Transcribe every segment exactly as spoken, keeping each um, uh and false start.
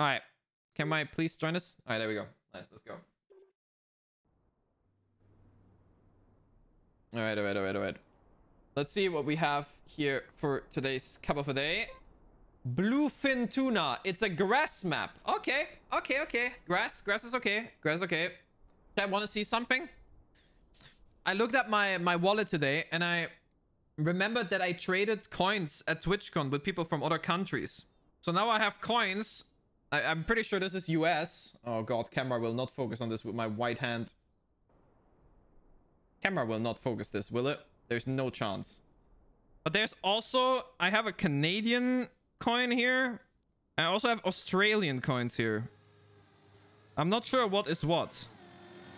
All right. Can my please join us? All right, there we go. Nice, let's go. All right, all right, all right, all right. Let's see what we have here for today's cup of the day. Bluefin Tuna. It's a grass map. Okay, okay, okay. Grass, grass is okay. Grass is okay. I want to see something. I looked at my, my wallet today and I remembered that I traded coins at TwitchCon with people from other countries. So now I have coins. I, I'm pretty sure this is U S. Oh god, camera will not focus on this with my white hand. Camera will not focus this, will it? There's no chance. But there's also... I have a Canadian coin here. I also have Australian coins here. I'm not sure what is what.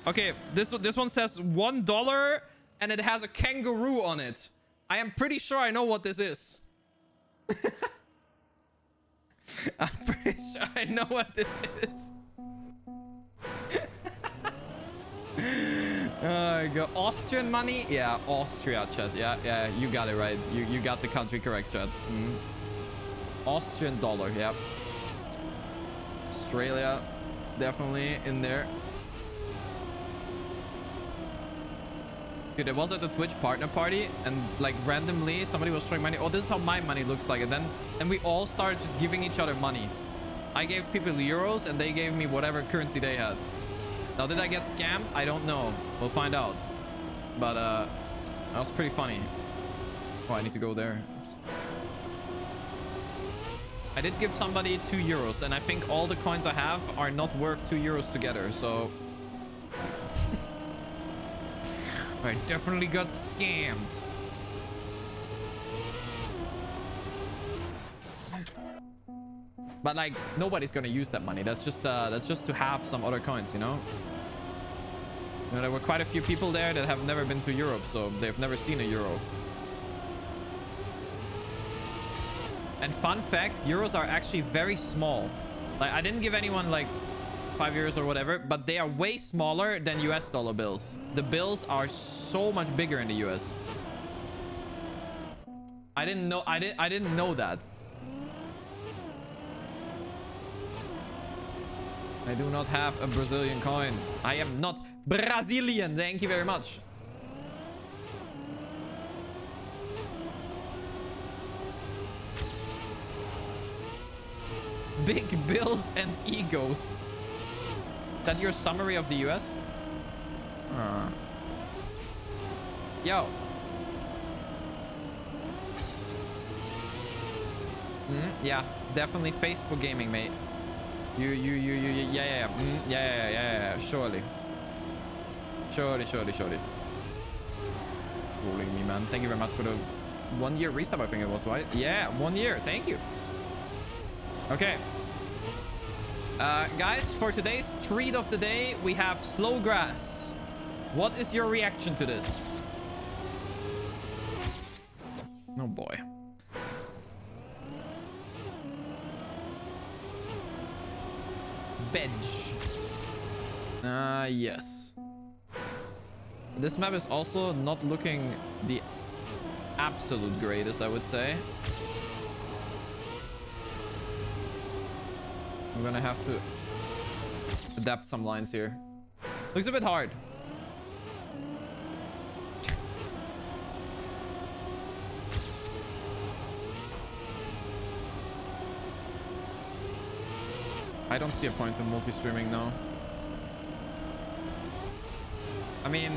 Okay, this, this one says one dollar and it has a kangaroo on it. I am pretty sure I know what this is. I'm pretty sure I know what this is. Oh, God. Austrian money? Yeah, Austria, chat. Yeah, yeah, you got it right. You you got the country correct, chat. Mm. Austrian dollar, yeah. Australia, definitely in there. Dude, I was at the Twitch partner party and like randomly somebody was throwing money. Oh, this is how my money looks like. And then and we all started just giving each other money. I gave people euros and they gave me whatever currency they had. Now, did I get scammed? I don't know. We'll find out. But uh, that was pretty funny. Oh, I need to go there. Oops. I did give somebody two euros and I think all the coins I have are not worth two euros together. So... I definitely got scammed. But like nobody's gonna use that money. That's just uh, that's just to have some other coins, you know. You know, there were quite a few people there that have never been to Europe, so they've never seen a euro. And fun fact: euros are actually very small. Like I didn't give anyone like. Five euros or whatever, but they are way smaller than U S dollar bills. The bills are so much bigger in the U S. I didn't know. I didn't. I didn't know that. I do not have a Brazilian coin. I am not Brazilian. Thank you very much. Big bills and egos. Is that your summary of the U S? Uh. Yo. Mm, yeah, definitely Facebook gaming, mate. You, you, you, you, you yeah, yeah, yeah. Mm, yeah, yeah, yeah, yeah, yeah, surely. Surely, surely, surely. Trolling me, man. Thank you very much for the one year resub, I think it was, right? Yeah, one year. Thank you. Okay. Uh, guys, for today's treat of the day, we have slow grass. What is your reaction to this? Oh boy. Bench. Ah, uh, yes. This map is also not looking the absolute greatest, I would say. I'm gonna have to adapt some lines here. Looks a bit hard. I don't see a point in multi-streaming now. I mean,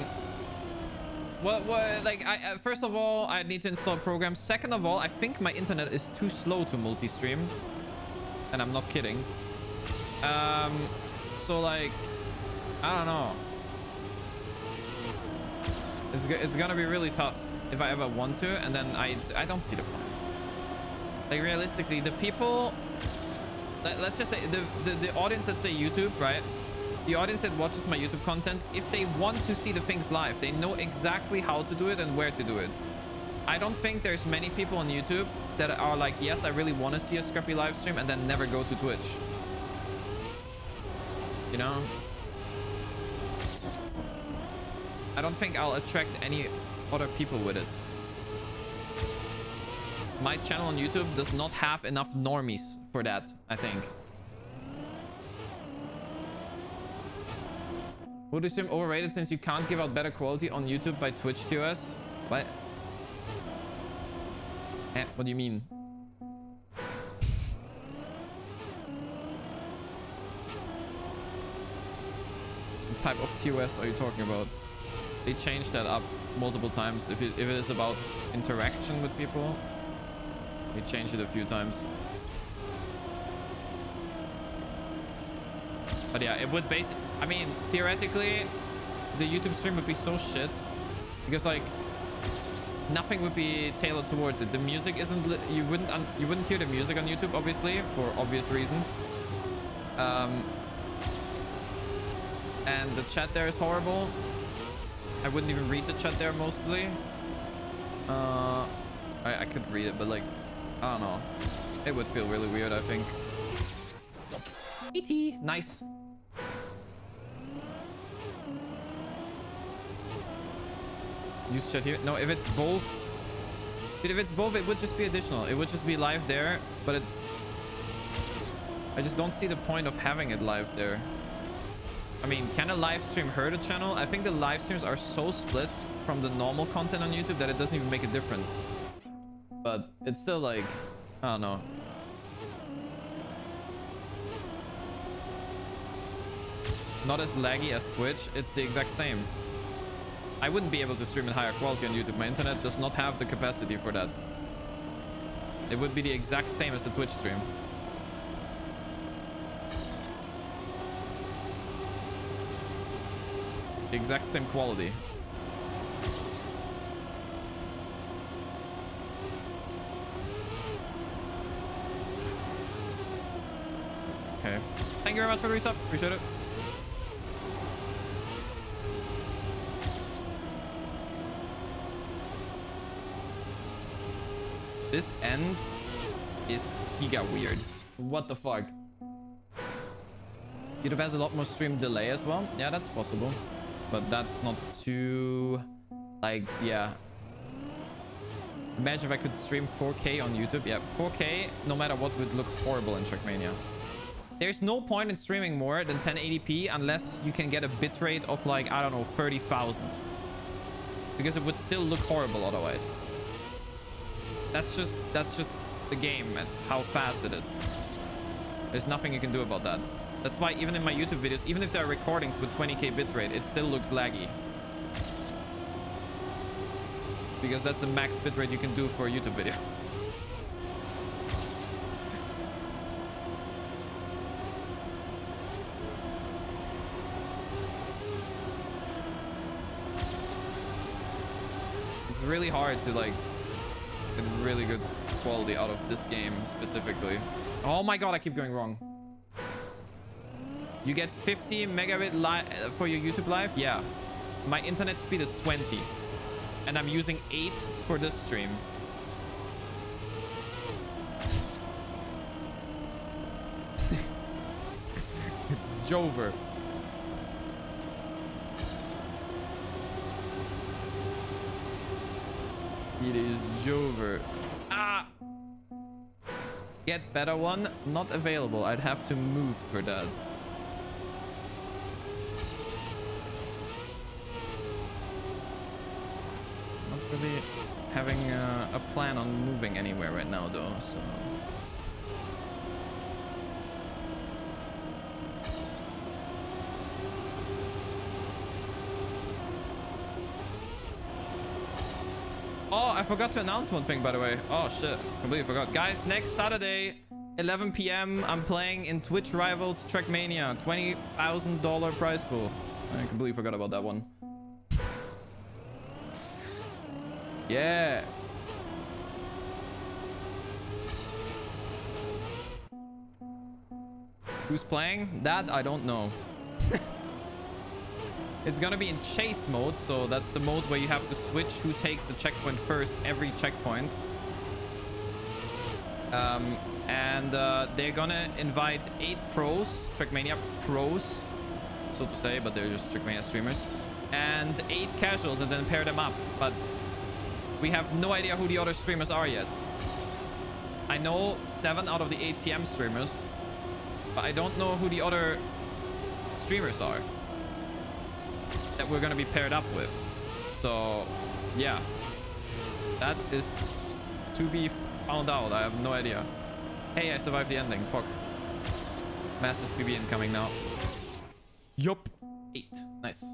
what, what, like, I, uh, first of all, I need to install a program. Second of all, I think my internet is too slow to multi-stream. And I'm not kidding. Um, so like, I don't know. It's it's gonna be really tough if I ever want to, and then I I don't see the point. Like realistically, the people, let, let's just say the, the the audience that say YouTube, right? The audience that watches my YouTube content, if they want to see the things live, they know exactly how to do it and where to do it. I don't think there's many people on YouTube that are like, yes, I really want to see a scrappy live stream and then never go to Twitch. You know, I don't think I'll attract any other people with it. My channel on YouTube does not have enough normies for that, I think. Who do you stream overrated since you can't give out better quality on YouTube by Twitch T O S? What? Eh, what do you mean? What type of T O S are you talking about? They changed that up multiple times. If it, if it is about interaction with people, they changed it a few times. But yeah, it would base. I mean, theoretically, the YouTube stream would be so shit because like nothing would be tailored towards it. The music isn't. You wouldn't. Un you wouldn't hear the music on YouTube, obviously, for obvious reasons. Um, and the chat there is horrible. I wouldn't even read the chat there mostly. Uh, I, I could read it, but like, I don't know. It would feel really weird, I think. E T, nice. Use chat here. No, if it's both, if it's both, it would just be additional. It would just be live there, but it, I just don't see the point of having it live there. I mean, can a live stream hurt a channel? I think the live streams are so split from the normal content on YouTube that it doesn't even make a difference. But it's still like, I don't know. Not as laggy as Twitch. It's the exact same. I wouldn't be able to stream in higher quality on YouTube. My internet does not have the capacity for that. It would be the exact same as a Twitch stream. The exact same quality. Okay. Thank you very much for the resub. Appreciate it. This end is giga weird. What the fuck? YouTube has a lot more stream delay as well. Yeah, that's possible. But that's not too... Like, yeah. Imagine if I could stream four K on YouTube. Yeah, four K, no matter what, would look horrible in Trackmania. There's no point in streaming more than ten eighty p unless you can get a bitrate of like, I don't know, thirty thousand. Because it would still look horrible otherwise. That's just that's just the game and how fast it is. There's nothing you can do about that. That's why even in my YouTube videos, even if there are recordings with twenty K bitrate, it still looks laggy. Because that's the max bitrate you can do for a YouTube video. It's really hard to like get really good quality out of this game specifically. Oh my god, I keep going wrong. You get fifty megabit live for your YouTube live? Yeah. My internet speed is twenty. And I'm using eight for this stream. It's Jover. It is Jover. Ah! Get better one. Not available. I'd have to move for that. Not really having uh, a plan on moving anywhere right now, though, so... Oh, I forgot to announce one thing, by the way. Oh, shit. Completely forgot. Guys, next Saturday, eleven p m, I'm playing in Twitch Rivals Trackmania. twenty thousand dollar prize pool. I completely forgot about that one. Yeah. Who's playing? That, I don't know. It's gonna be in chase mode, so that's the mode where you have to switch who takes the checkpoint first every checkpoint. Um, and uh, they're gonna invite eight pros, Trackmania pros, so to say, but they're just Trackmania streamers, and eight casuals, and then pair them up. But we have no idea who the other streamers are yet. I know seven out of the eight T M streamers, but I don't know who the other streamers are. that we're going to be paired up with. So yeah, that is to be found out. I have no idea. Hey, I survived the ending. Fuck. Massive P B incoming now. Yup. Eight. Nice.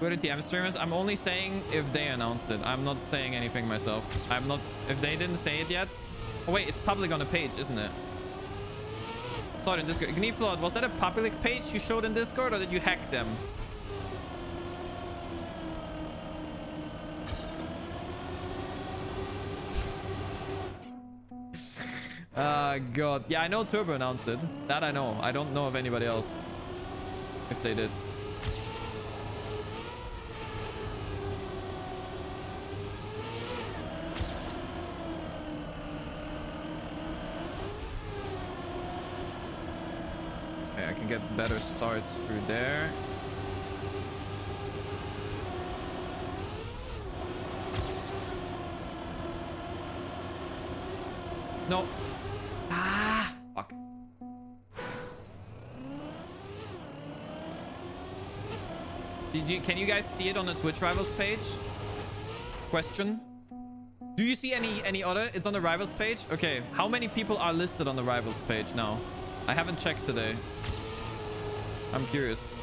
We're the T M streamers. I'm only saying if they announced it. I'm not saying anything myself. I'm not... If they didn't say it yet... Oh, wait. It's public on the page, isn't it? Sorry, in Discord. Gniflod, was that a public page you showed in Discord, or did you hack them? Ah, uh, God. Yeah, I know Turbo announced it. That I know. I don't know of anybody else. If they did. Okay, I can get better starts through there. No. Ah, fuck. Did you, can you guys see it on the Twitch Rivals page? Question. Do you see any any other? It's on the Rivals page. Okay, how many people are listed on the Rivals page now? I haven't checked today. I'm curious.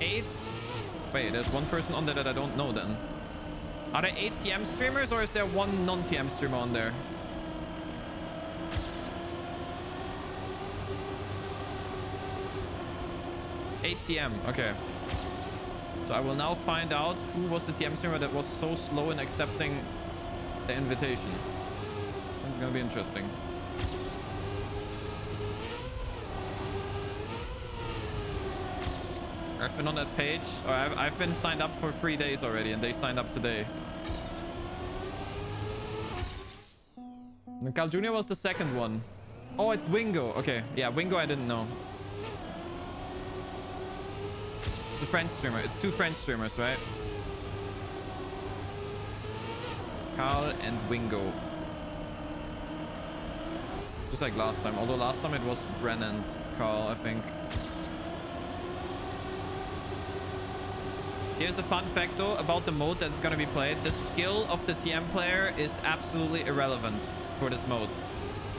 Eight? Wait, there's one person on there that I don't know then. Are there eight T M streamers, or is there one non-T M streamer on there? eight T M, okay. So I will now find out who was the T M streamer that was so slow in accepting the invitation. That's gonna be interesting. I've been on that page, or I've, I've been signed up for three days already, and they signed up today. And Carl Junior was the second one. Oh, it's Wingo. Okay, yeah, Wingo I didn't know. It's a French streamer. It's two French streamers, right? Carl and Wingo. Just like last time, although last time it was Bren and Carl, I think. Here's a fun fact though about the mode that's going to be played. The skill of the T M player is absolutely irrelevant for this mode.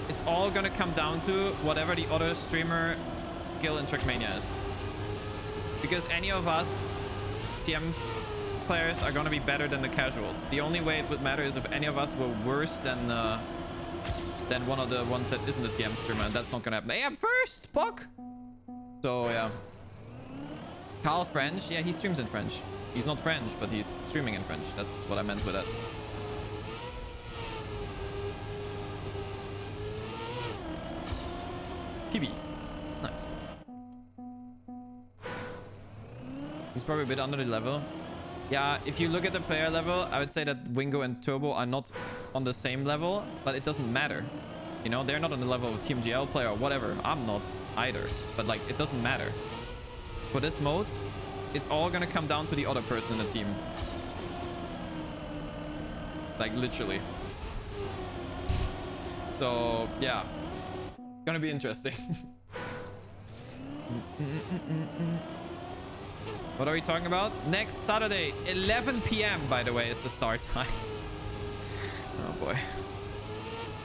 It's all going to come down to whatever the other streamer skill in Trackmania is. Because any of us T M players are going to be better than the casuals. The only way it would matter is if any of us were worse than uh, than one of the ones that isn't a T M streamer. And that's not going to happen. Hey, I'm first, fuck! So yeah. Carl French? Yeah, he streams in French. He's not French, but he's streaming in French. That's what I meant with that. Kibi. Nice. He's probably a bit under the level. Yeah, if you look at the player level, I would say that Wingo and Turbo are not on the same level, but it doesn't matter. You know, they're not on the level of T M G L player or whatever. I'm not either, but like, it doesn't matter. For this mode, it's all gonna come down to the other person in the team. Like, literally. So, yeah. Gonna be interesting. What are we talking about? Next Saturday, eleven P M, by the way, is the start time. Oh, boy.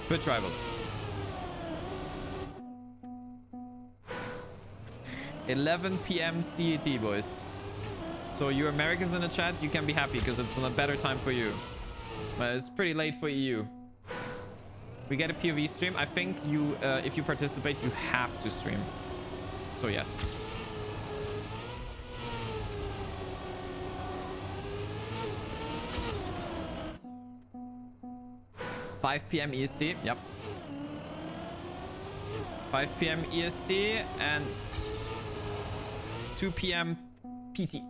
Twitch Rivals. eleven P M C E T, boys. So you Americans in the chat, you can be happy because it's a better time for you. But it's pretty late for E U. We get a P O V stream. I think you, uh, if you participate, you have to stream. So yes. five P M E S T. Yep. five P M E S T and two P M P T.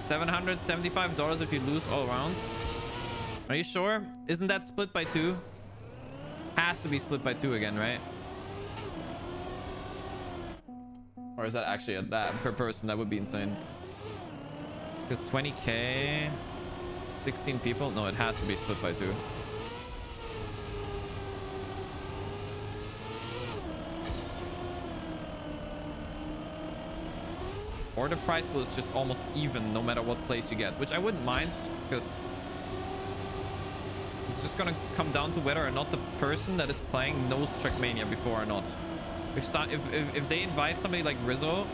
seven hundred seventy-five dollars if you lose all rounds. Are you sure? Isn't that split by two? Has to be split by two again, right? Or is that actually a, that per person? That would be insane. Because twenty K... sixteen people? No, it has to be split by two. Or the prize pool is just almost even no matter what place you get, which I wouldn't mind, because it's just gonna come down to whether or not the person that is playing knows Trackmania before or not. If, so, if, if, if they invite somebody like Rizzo,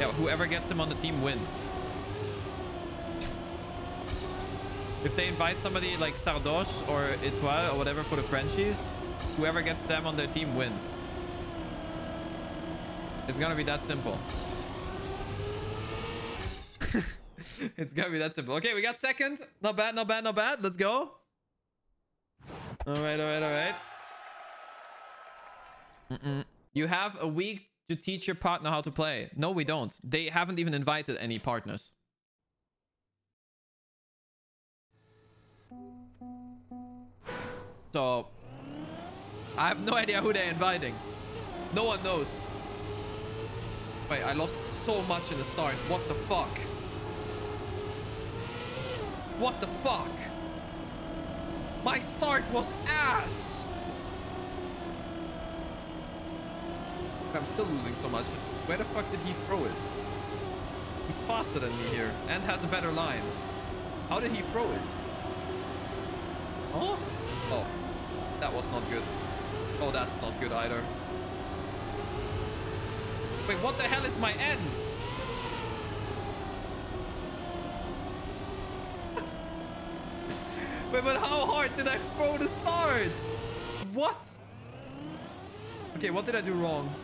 yeah, whoever gets him on the team wins. If they invite somebody like Sardoche or Etoile or whatever for the Frenchies, whoever gets them on their team wins. It's gonna be that simple. It's gonna be that simple. Okay, we got second. Not bad, not bad, not bad. Let's go. All right, all right, all right. Mm-mm. You have a week to teach your partner how to play. No, we don't. They haven't even invited any partners. So, I have no idea who they're inviting. No one knows. Wait, I lost so much in the start. What the fuck? What the fuck? My start was ass. I'm still losing so much. Where the fuck did he throw it? He's faster than me here and has a better line. How did he throw it? Huh? Oh, that was not good. Oh, that's not good either. Wait, what the hell is my end? Wait, but how hard did I throw the start? What? Okay, what did I do wrong?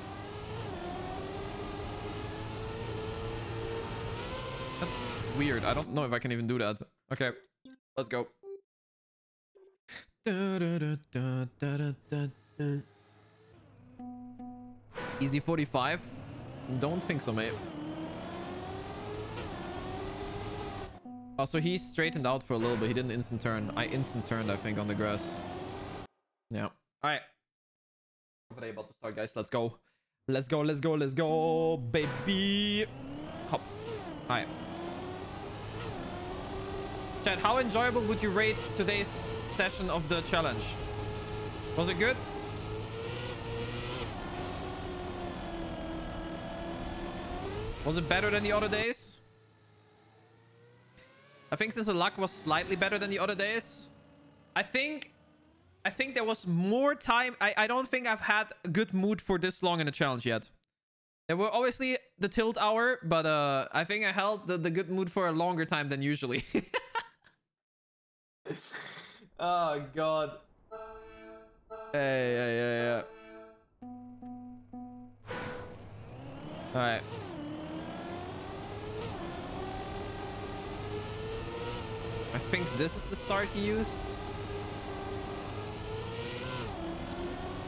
That's weird. I don't know if I can even do that. Okay, let's go. Easy forty-five? Don't think so, mate. Oh, so he straightened out for a little bit. He didn't instant turn. I instant turned, I think, on the grass. Yeah. All right. I'm about to start, guys. Let's go. Let's go. Let's go. Let's go, baby. Hop. All right. Chat, how enjoyable would you rate today's session of the challenge? Was it good? Was it better than the other days? I think since the luck was slightly better than the other days, I think I think there was more time. I, I don't think I've had a good mood for this long in a challenge yet. There were obviously the tilt hour, but uh, I think I held the, the good mood for a longer time than usually. Oh, God. Hey, yeah, yeah, yeah. All right. I think this is the start he used.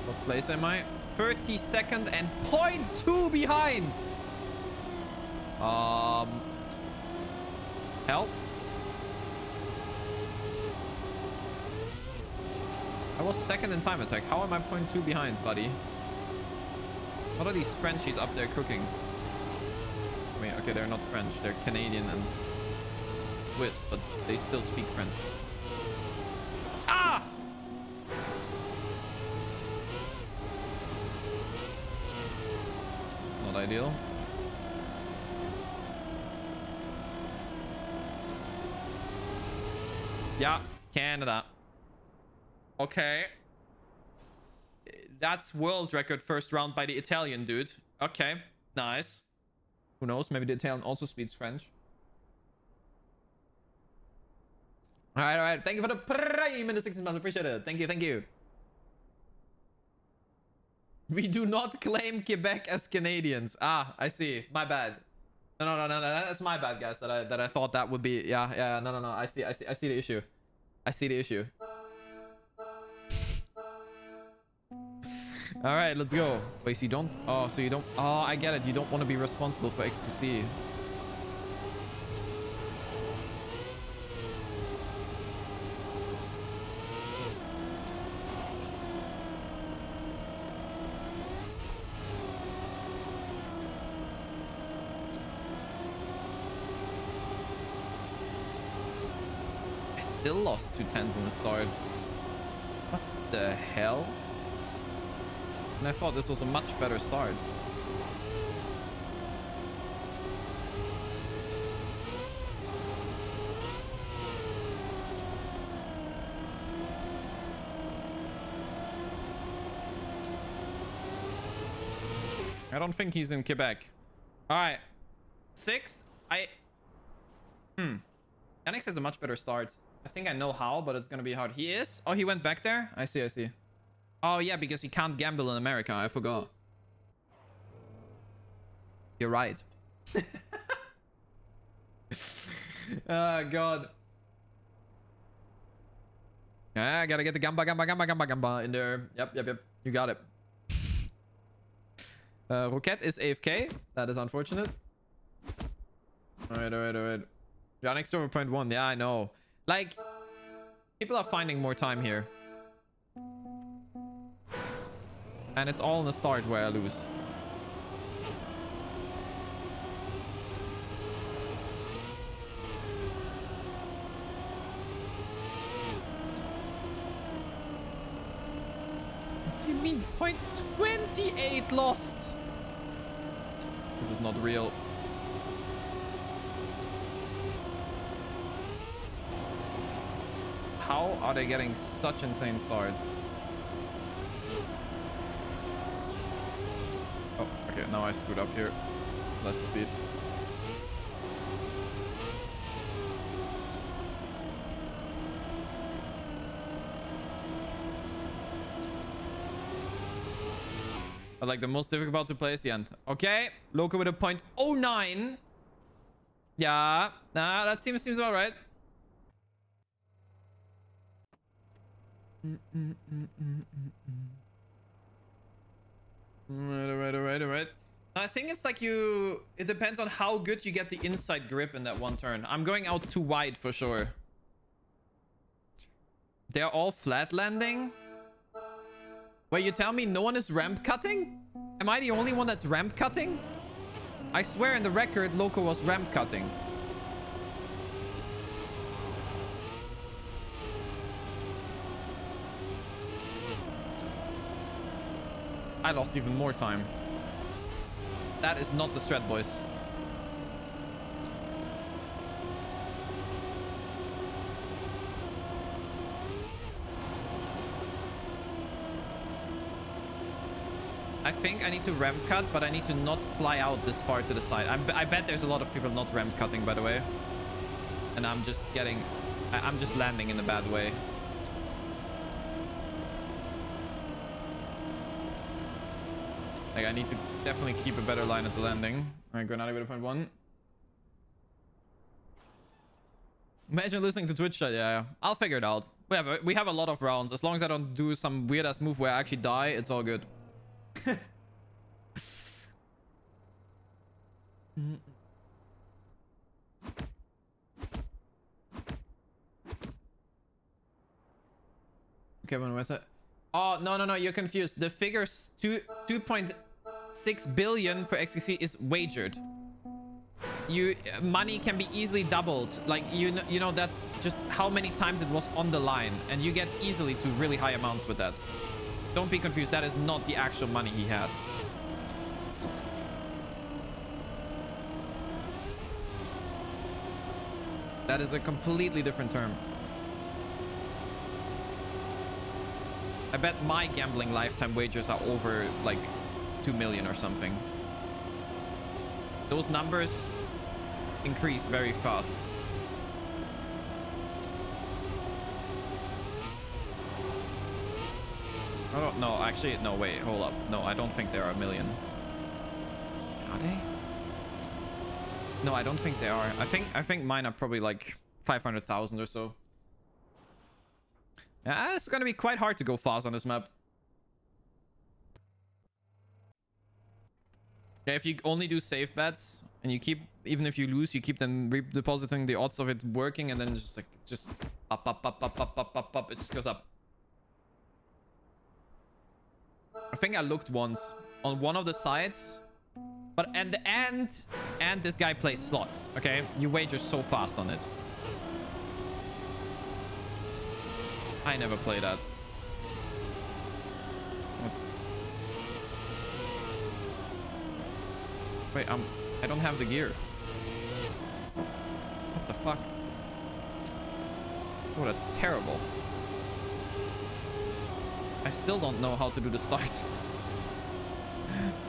What place am I? thirty-second and zero point two behind. Um, help. I was second in time attack. How am I zero point two behind, buddy? What are these Frenchies up there cooking? Wait, okay, they're not French. They're Canadian and Swiss, but they still speak French. Ah! It's not ideal. Yeah, Canada. Okay. That's world record first round by the Italian dude. Okay, nice. Who knows? Maybe the Italian also speaks French. All right, all right. Thank you for the prime in the sixteen months. Appreciate it. Thank you, thank you. We do not claim Quebec as Canadians. Ah, I see. My bad. No, no, no, no, no. That's my bad, guys. That I that I thought that would be. Yeah, yeah. No, no, no. I see. I see. I see the issue. I see the issue. All right, let's go. Wait, so you don't. Oh, so you don't. Oh, I get it. You don't want to be responsible for X Q C. I still lost two tens in the start. What the hell? And I thought this was a much better start. I don't think he's in Quebec. All right. Sixth. I... Hmm. Yannix has a much better start. I think I know how, but it's going to be hard. He is? Oh, he went back there? I see, I see. Oh, yeah, because he can't gamble in America. I forgot. You're right. Oh, God. Yeah, I got to get the gamba, gamba, gamba, gamba, gamba in there. Yep, yep, yep. You got it. Uh, Roquette is A F K. That is unfortunate. Alright, alright, alright. Yannix over zero point one. Yeah, I know. Like, people are finding more time here. And it's all in the start where I lose. What do you mean? point two eight lost. This is not real. How are they getting such insane starts? Oh, okay. Now I screwed up here. Less speed. But like the most difficult to play is the end. Okay. Loco with a point oh nine. Yeah. Nah, that seems seems all right. Mm, mm, mm, mm, mm, mm. All right, all right, all right. I think it's like you... It depends on how good you get the inside grip in that one turn. I'm going out too wide for sure. They're all flat landing. Wait, you tell me no one is ramp cutting? Am I the only one that's ramp cutting? I swear in the record, Loco was ramp cutting. I lost even more time. That is not the strat, boys. I think I need to ramp cut, but I need to not fly out this far to the side. I'm, I bet there's a lot of people not ramp cutting, by the way. And I'm just getting... I, I'm just landing in a bad way. Like, I need to definitely keep a better line at the landing. Alright, Granadi with a point one. Imagine listening to Twitch chat. Yeah, yeah. I'll figure it out. We have, a, we have a lot of rounds. As long as I don't do some weird-ass move where I actually die, it's all good. Okay, when was it? Oh, no, no, no. You're confused. The figures two point six billion for X Q C is wagered. You money can be easily doubled. Like, you know, you know, that's just how many times it was on the line. And you get easily to really high amounts with that. Don't be confused. That is not the actual money he has. That is a completely different term. I bet my gambling lifetime wagers are over, like, two million or something. Those numbers increase very fast. I don't know. Actually, no, wait. Hold up. No, I don't think there are a million. Are they? No, I don't think they are. I think I think mine are probably, like, five hundred thousand or so. Yeah, it's gonna be quite hard to go fast on this map. Yeah, if you only do safe bets and you keep, even if you lose, you keep them redepositing the odds of it working, and then just like just up, up, up, up, up, up, up, up. It just goes up. I think I looked once on one of the sides, but and the end, and this guy plays slots. Okay, you wager so fast on it. I never play that. That's... Wait, I'm... I don't have the gear. What the fuck? Oh, that's terrible. I still don't know how to do the start.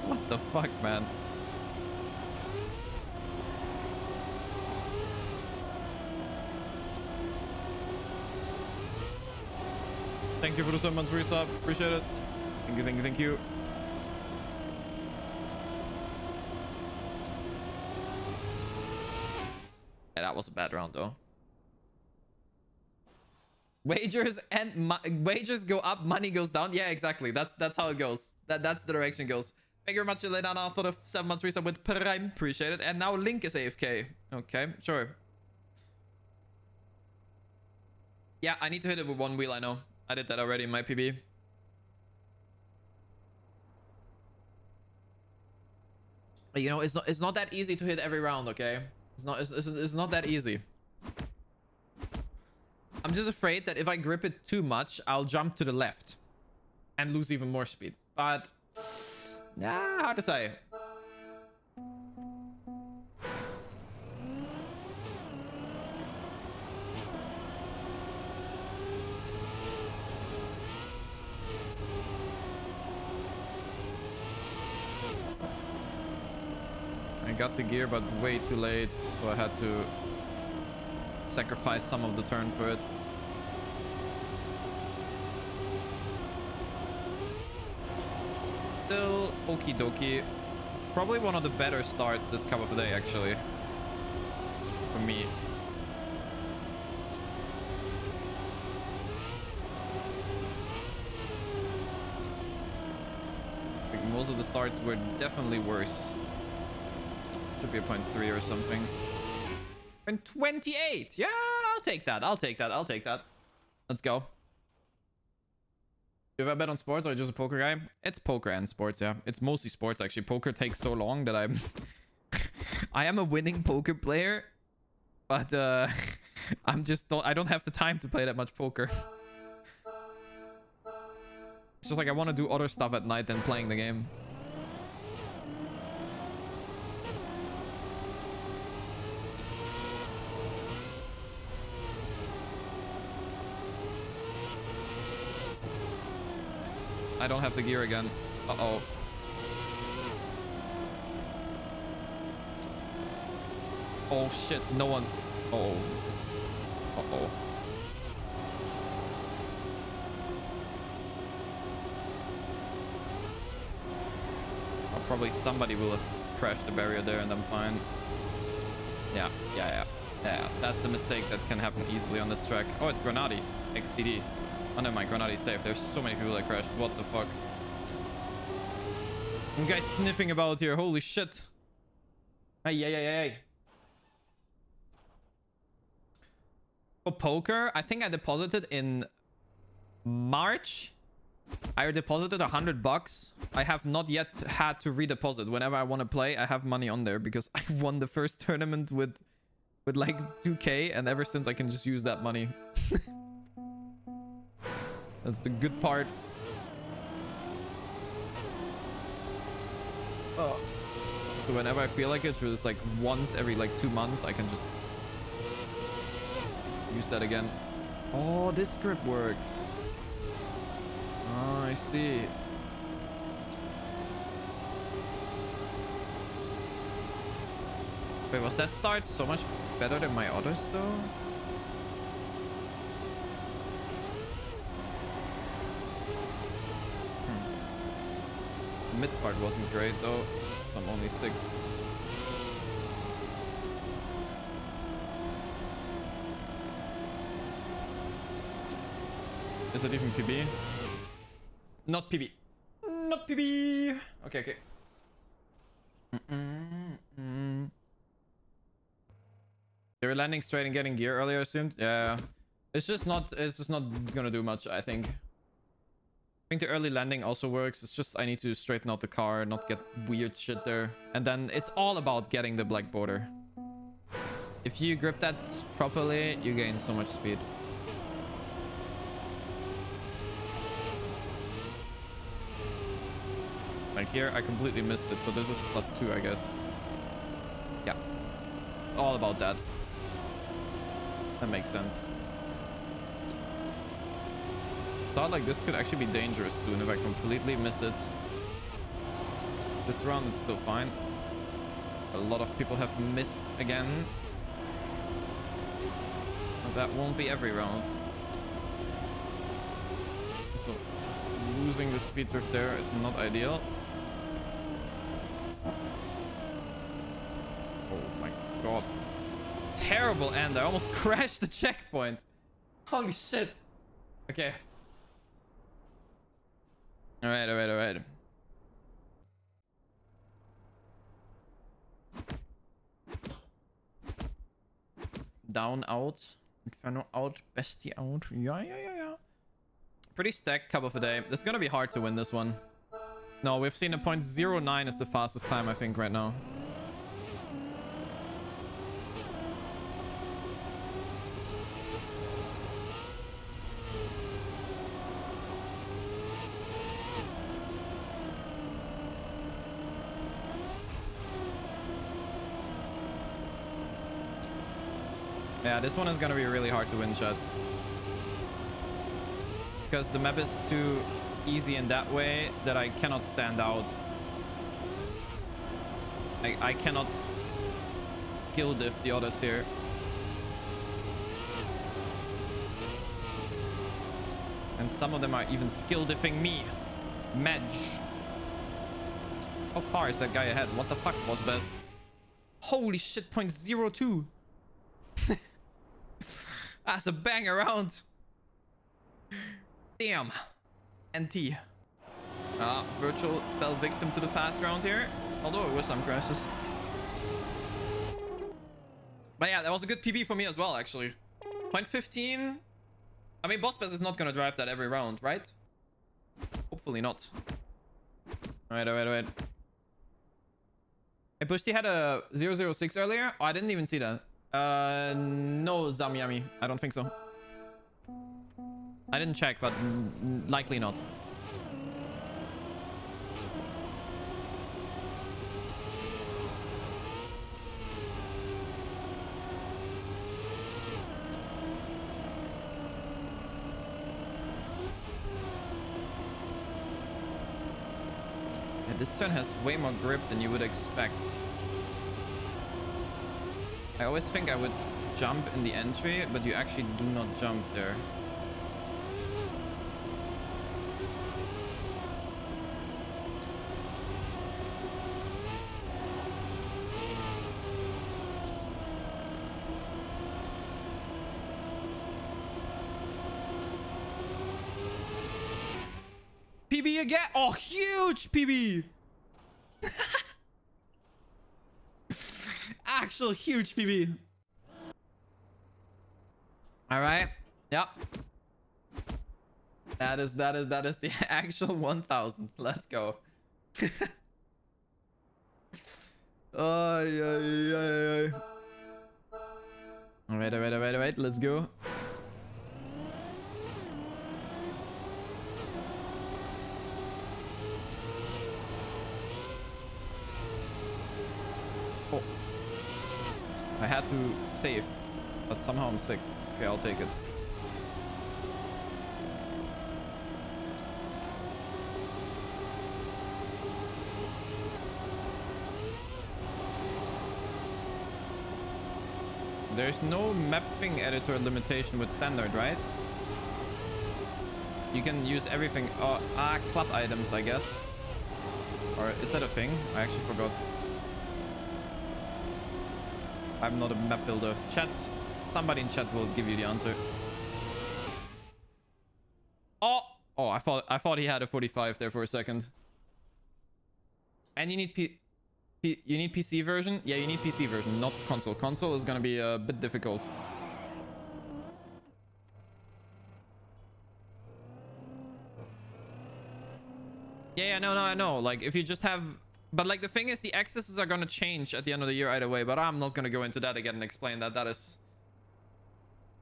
What the fuck, man? Thank you for the summons, resub. Appreciate it. Thank you, thank you, thank you. Yeah, that was a bad round, though. Wagers and wagers go up, money goes down. Yeah, exactly. That's that's how it goes. That that's the direction it goes. Thank you very much, Elena, for the seven months resub with Prime. Appreciate it. And now Link is A F K. Okay, sure. Yeah, I need to hit it with one wheel. I know. I did that already in my P B. But, you know, it's not it's not that easy to hit every round. Okay, it's not it's it's, it's not that easy. I'm just afraid that if I grip it too much, I'll jump to the left and lose even more speed. But, nah, hard to say. I got the gear, but way too late, so I had to sacrifice some of the turn for it. Still okie dokie. Probably one of the better starts this cup of the day, actually, for me. Like, most of the starts were definitely worse. Should be a point three or something. And twenty-eight. Yeah, I'll take that. I'll take that. I'll take that. Let's go. Do you ever bet on sports or just a poker guy? It's poker and sports, yeah. It's mostly sports, actually. Poker takes so long that I'm... I am a winning poker player. But uh, I'm just... Don't, I don't have the time to play that much poker. It's just like I want to do other stuff at night than playing the game. I don't have the gear again. Uh-oh. Oh, shit. No one... Oh. Uh-oh. Oh, probably somebody will have crashed the barrier there and I'm fine. Yeah, yeah, yeah. Yeah, that's a mistake that can happen easily on this track. Oh, it's Granadi. X T D. Oh, never mind, Granadi's safe. There's so many people that crashed. What the fuck? You guys sniffing about here. Holy shit. Hey, yeah, yeah, yeah, yeah. For poker, I think I deposited in March. I deposited a hundred bucks. I have not yet had to redeposit. Whenever I want to play, I have money on there because I won the first tournament with, with like two K. And ever since, I can just use that money. That's the good part. Oh. So whenever I feel like it, just like once every like two months, I can just use that again. Oh, this grip works. Oh, I see. Wait, was that start so much better than my others though? Mid part wasn't great though, so I'm only sixth. Is that even P B? Not P B. Not P B. Okay, okay. Mm-mm-mm. They were landing straight and getting gear earlier, I assumed. Yeah, it's just not. It's just not gonna do much, I think. I think the early landing also works. It's just I need to straighten out the car, not get weird shit there. And then it's all about getting the black border. If you grip that properly, you gain so much speed. here. I completely missed it. So this is plus two, I guess. Yeah. It's all about that. That makes sense. Start like this could actually be dangerous soon if I completely miss it. This round it's still fine. A lot of people have missed again. But that won't be every round. So losing the speed drift there is not ideal. Oh my god. Terrible end. I almost crashed the checkpoint. Holy shit. Okay. Alright, alright, alright. Down out. Inferno out. Bestie out. Yeah, yeah, yeah, yeah. Pretty stacked cup of a day. It's gonna be hard to win this one. No, we've seen a point zero nine is the fastest time, I think, right now. Yeah, this one is gonna be really hard to win, chat. Because the map is too easy in that way that I cannot stand out. I, I cannot skill diff the others here. And some of them are even skill diffing me. Medge. How far is that guy ahead? What the fuck, Bosbez? Holy shit, point zero two. That's a bang around. Damn. N T. Ah, Virtual fell victim to the fast round here. Although it was some crashes. But yeah, that was a good P B for me as well, actually. point one five. I mean, Bosbez is not going to drive that every round, right? Hopefully not. Alright, alright, alright. Hey, Pushi had a zero zero six earlier. Oh, I didn't even see that. Uh, no, Zamyami. I don't think so. I didn't check, but likely not. Yeah, this turn has way more grip than you would expect. I always think I would jump in the entry, but you actually do not jump there. P B again! Oh, huge P B! Actual huge P B. All right. Yep. That is that is that is the actual one thousand. Let's go. Oh yeah, yeah, yeah. All right, all right, all right, all right. Let's go. I had to save, but somehow I'm sixth. Okay, I'll take it. There's no mapping editor limitation with standard, right? You can use everything. Oh, ah, club items, I guess. Or is that a thing? I actually forgot. I'm not a map builder. Chat. Somebody in chat will give you the answer. Oh, oh! I thought I thought he had a forty-five there for a second. And you need P, P you need P C version. Yeah, you need P C version, not console. Console is gonna be a bit difficult. Yeah, yeah, no, no, I know. Like, if you just have. But, like, the thing is, the accesses are going to change at the end of the year either way. But I'm not going to go into that again and explain that. That is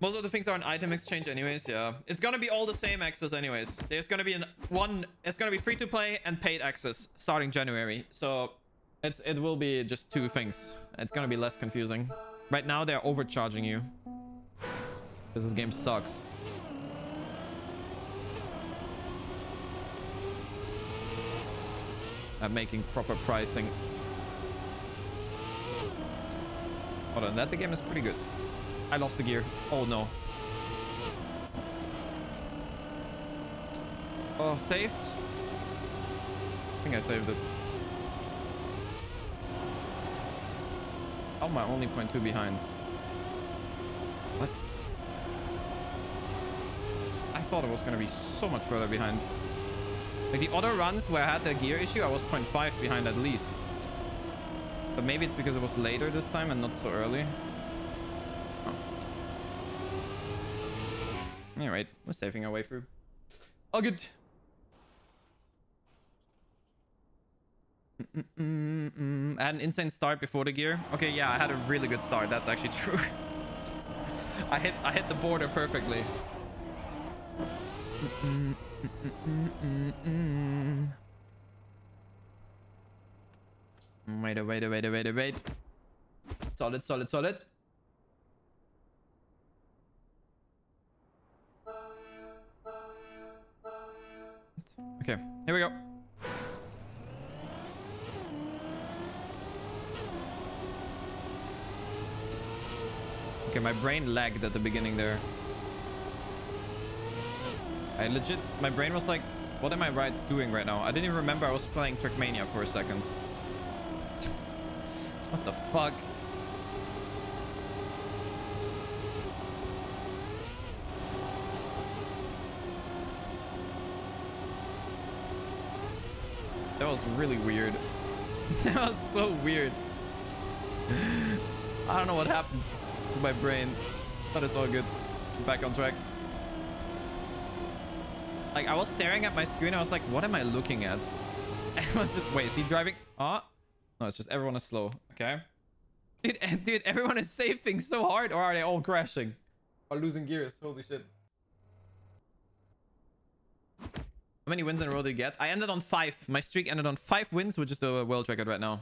Most of the things are an item exchange anyways, yeah. It's gonna be all the same access anyways. There's gonna be an one... It's gonna be free to play and paid access starting January. So it's it will be just two things. It's gonna be less confusing. Right now they're overcharging you. Because this game sucks. I'm making proper pricing. Hold on, that the game is pretty good. I lost the gear. Oh no. Oh, saved? I think I saved it. Oh, my only point two behind. What? I thought it was gonna be so much further behind. Like the other runs where I had the gear issue, I was point five behind at least. But maybe it's because it was later this time and not so early. All right, we're saving our way through. All good. Mm -mm -mm. I had an insane start before the gear. Okay, yeah, I had a really good start. That's actually true. I hit I hit the border perfectly. Mm -mm -mm -mm -mm -mm -mm. Wait, wait, wait, wait, wait. Solid, solid, solid. Okay, here we go. Okay, my brain lagged at the beginning there. I legit... My brain was like, what am I right doing right now? I didn't even remember I was playing Trackmania for a second. What the fuck? That was really weird. That was so weird. I don't know what happened to my brain, but it's all good. Back on track. Like, I was staring at my screen. I was like, what am I looking at? And I was just, wait, is he driving? Ah, no, it's just everyone is slow. Okay. Dude, dude, everyone is saving so hard, or are they all crashing? Or losing gears? Holy shit. How many wins in a row did you get? I ended on five. My streak ended on five wins, which is the world record right now.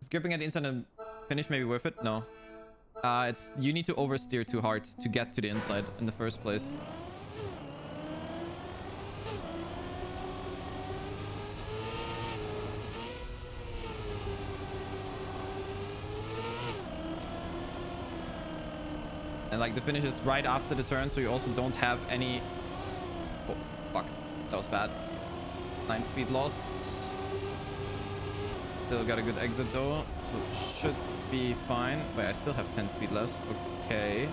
Is gripping at the inside and finish maybe worth it? No. Uh, it's you need to oversteer too hard to get to the inside in the first place. And like the finish is right after the turn, so you also don't have any... Oh, fuck. That was bad. Nine speed lost. Still got a good exit though, so should be fine. Wait, I still have ten speed less. Okay.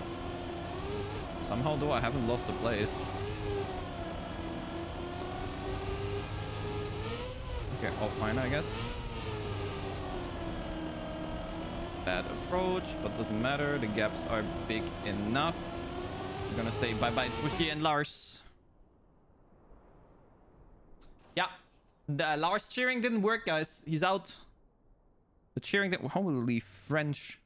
Somehow though, I haven't lost the place. Okay, all fine, I guess. Bad approach, but doesn't matter. The gaps are big enough. I'm gonna say bye-bye to Pushi and Lars. Yeah. The Lars cheering didn't work, guys. He's out. The cheering didn't... Holy French.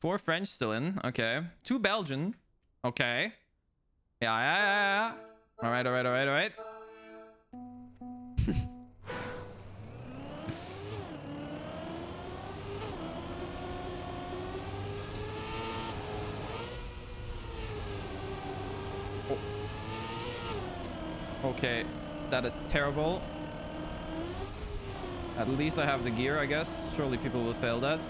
Four French still in. Okay. Two Belgian. Okay. Yeah, yeah, yeah. All right, all right, all right, all right. Okay, that is terrible. At least I have the gear, I guess. Surely people will fail that.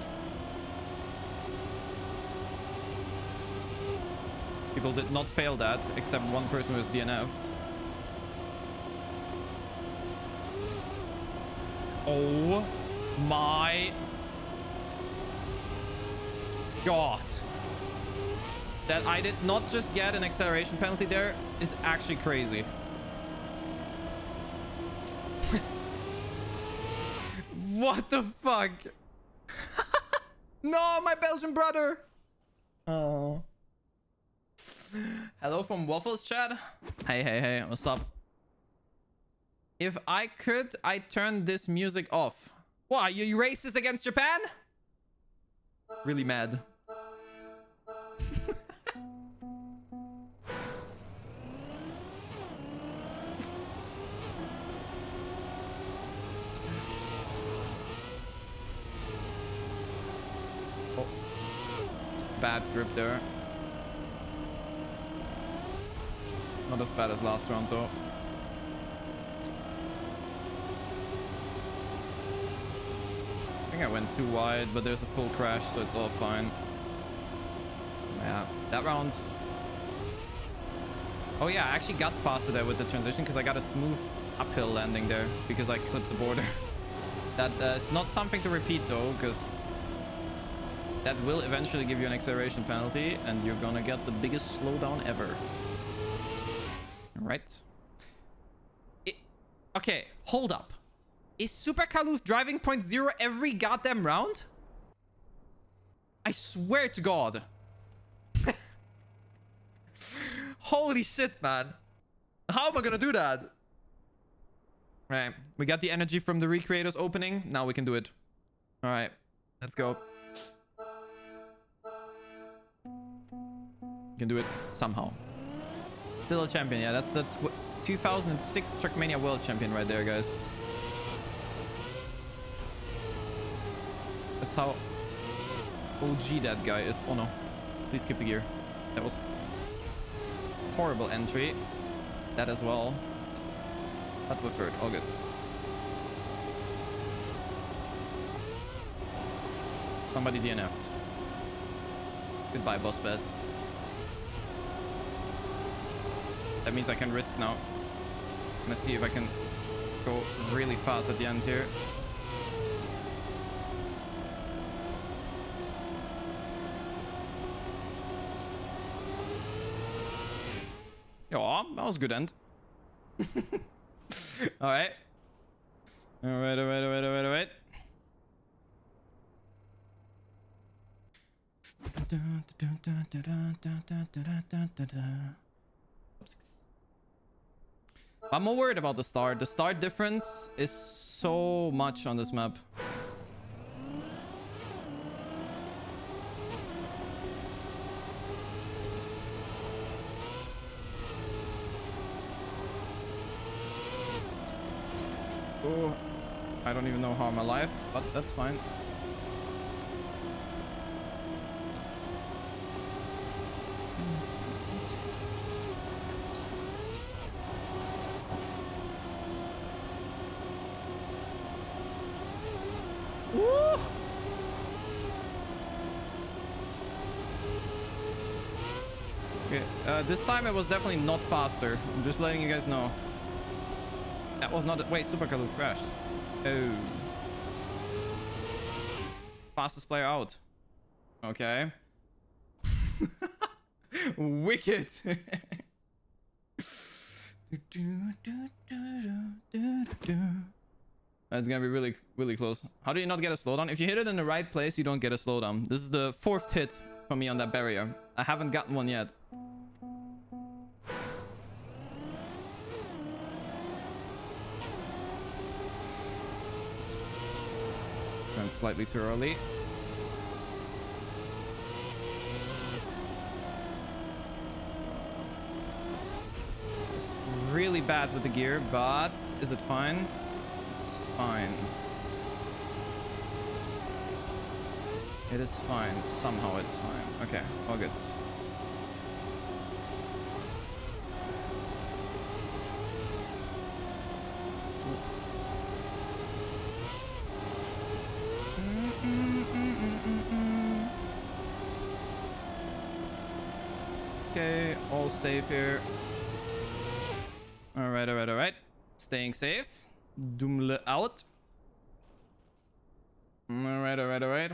People did not fail that, except one person who was D N F'd. Oh my God. That I did not just get an acceleration penalty there is actually crazy. What the fuck? No, my Belgian brother. Oh. Hello from Waffles Chat. Hey, hey, hey. What's up? If I could, I'd turn this music off. What? Are you racist against Japan? really mad. Oh. Bad grip there. Not as bad as last round though. I went too wide, but there's a full crash, so it's all fine. Yeah, that round. Oh yeah, I actually got faster there with the transition because I got a smooth uphill landing there because I clipped the border. That uh, is not something to repeat though, because that will eventually give you an acceleration penalty and you're gonna get the biggest slowdown ever. All right. It, okay, hold up. Is Super Kalush driving point zero every goddamn round? I swear to God. Holy shit, man. How am I gonna do that? Right, we got the energy from the recreators opening. Now we can do it. All right, let's go. We can do it somehow. Still a champion, yeah. That's the tw two thousand six Trackmania World Champion right there, guys. That's how O G that guy is. Oh no. Please keep the gear. That was horrible entry. That as well. That was third. All good. Somebody D N F'd. Goodbye, Bosbez. That means I can risk now. Let's see if I can go really fast at the end here. Yeah, that was a good end. Alright. Alright, alright, alright, alright, alright. I'm more worried about the start. The start difference is so much on this map. Oh, I don't even know how I'm alive, but that's fine. Woo! Okay, uh, this time I was definitely not faster. I'm just letting you guys know. That was not... Wait, Super Kalush crashed. Oh. Fastest player out. Okay. Wicked. That's gonna be really, really close. How do you not get a slowdown? If you hit it in the right place, you don't get a slowdown. This is the fourth hit for me on that barrier. I haven't gotten one yet. Slightly too early. It's really bad with the gear, but is it fine? It's fine. It is fine. Somehow it's fine. Okay, all good. Safe here. All right, all right, all right. Staying safe. Doomle out. All right, all right, all right.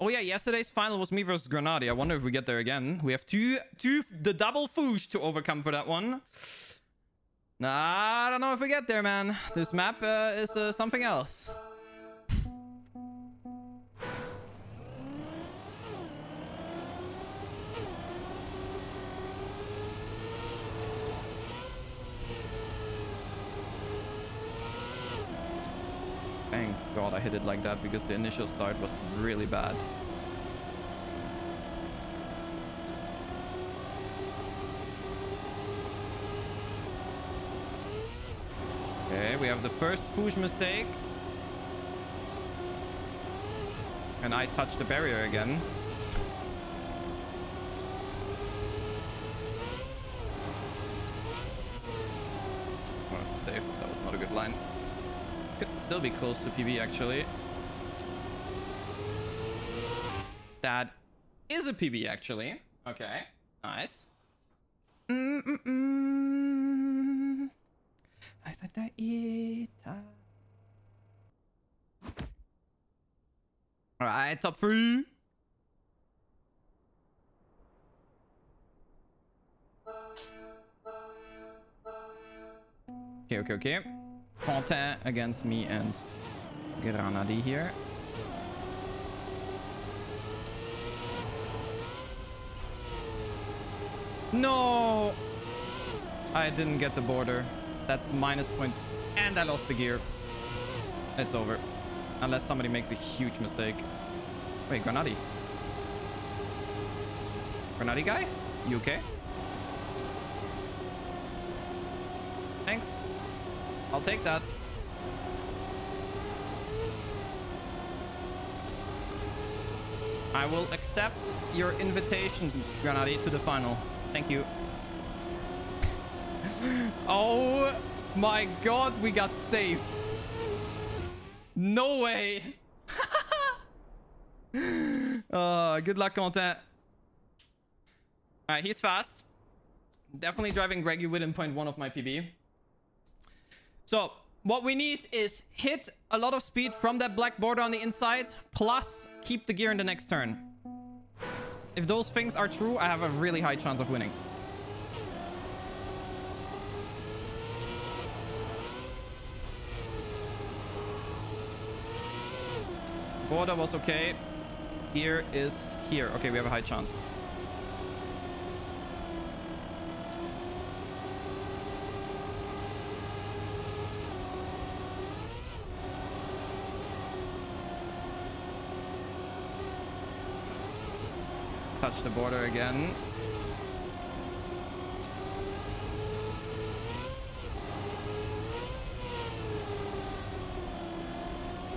Oh yeah, yesterday's final was me versus Granadi. I wonder if we get there again. We have two, two, the double foosh to overcome for that one. Nah, I don't know if we get there, man. This map uh, is uh, something else. Thank God I hit it like that because the initial start was really bad. Okay, we have the first Fouge mistake. And I touch the barrier again. I'm gonna have to save. That was not a good line. Could still be close to P B, actually. That is a P B, actually. Okay, nice. Mm-mm-mm. I thought that it... All right, top three. Okay, okay, okay. Fontaine against me and Granadi here. No! I didn't get the border. That's minus point. And I lost the gear. It's over. Unless somebody makes a huge mistake. Wait, Granadi. Granadi guy? You okay? Thanks. I'll take that. I will accept your invitation, Granadi, to the final. Thank you. Oh my god, we got saved. No way. uh, good luck, Quentin. Alright, he's fast. Definitely driving Gregory within point one of my P B. So, what we need is hit a lot of speed from that black border on the inside, plus keep the gear in the next turn. If those things are true, I have a really high chance of winning. Border was okay. Gear is here. Okay, we have a high chance. Touch the border again.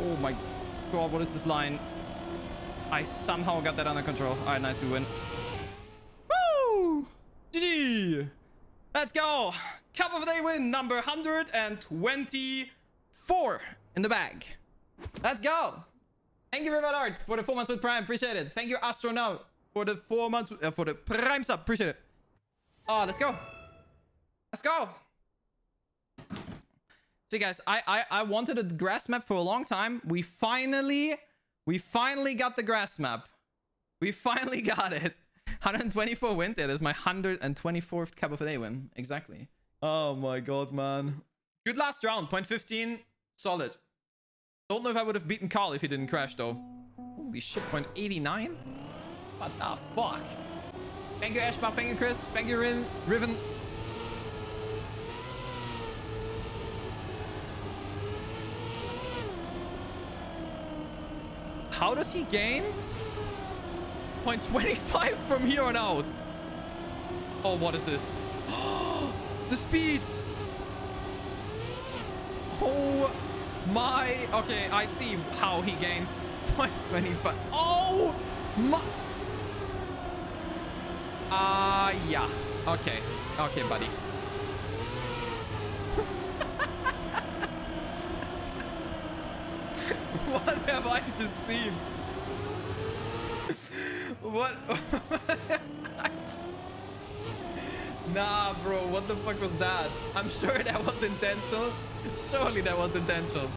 Oh my god. God, what is this line? I somehow got that under control. All right, nice, we win. Woo! G G! Let's go! Cup of the day win number one hundred twenty-four in the bag. Let's go! Thank you very much, Art, for the four months with Prime. Appreciate it. Thank you, Astronaut, for the four months uh, for the Prime sub. Appreciate it. Oh, let's go! Let's go! See guys, I, I I wanted a grass map for a long time. We finally, we finally got the grass map. We finally got it. one hundred twenty-four wins. Yeah, that's my one hundred twenty-fourth Cup of the Day win. Exactly. Oh my god, man. Good last round. point fifteen. Solid. Don't know if I would have beaten Carl if he didn't crash though. Holy shit, point eighty-nine? What the fuck? Thank you, Ashbach. Thank you, Chris. Thank you, Rin Riven. How does he gain point twenty-five from here on out? Oh, what is this? The speed! Oh my... Okay, I see how he gains point twenty-five. Oh my... Ah, uh, yeah. Okay. Okay, buddy. What have I just seen? What? What have I just... Nah, bro. What the fuck was that? I'm sure that was intentional. Surely that was intentional.